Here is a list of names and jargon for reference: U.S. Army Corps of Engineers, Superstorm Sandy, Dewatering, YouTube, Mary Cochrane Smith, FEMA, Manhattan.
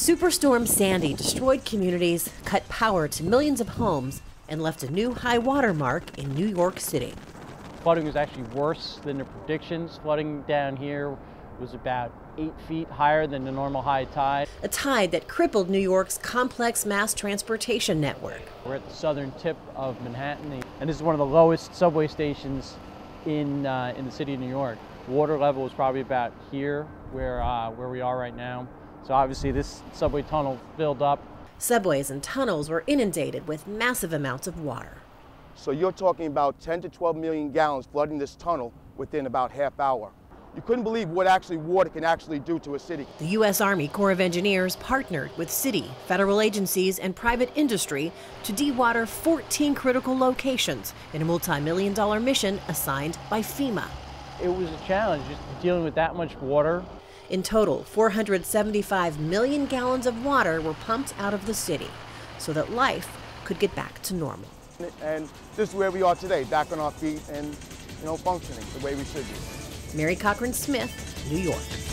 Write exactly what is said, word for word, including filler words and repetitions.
Superstorm Sandy destroyed communities, cut power to millions of homes, and left a new high water mark in New York City. Flooding was actually worse than the predictions. Flooding down here was about eight feet higher than the normal high tide. A tide that crippled New York's complex mass transportation network. We're at the southern tip of Manhattan, and this is one of the lowest subway stations in, uh, in the city of New York. Water level is probably about here, where, uh, where we are right now. So obviously this subway tunnel filled up. Subways and tunnels were inundated with massive amounts of water. So you're talking about ten to twelve million gallons flooding this tunnel within about half hour. You couldn't believe what actually water can actually do to a city. The U S Army Corps of Engineers partnered with city, federal agencies, and private industry to dewater fourteen critical locations in a multi-million dollar mission assigned by FEMA. It was a challenge just dealing with that much water. In total, four hundred seventy-five million gallons of water were pumped out of the city so that life could get back to normal. And this is where we are today, back on our feet and, you know, functioning the way we should be. Mary Cochrane Smith, New York.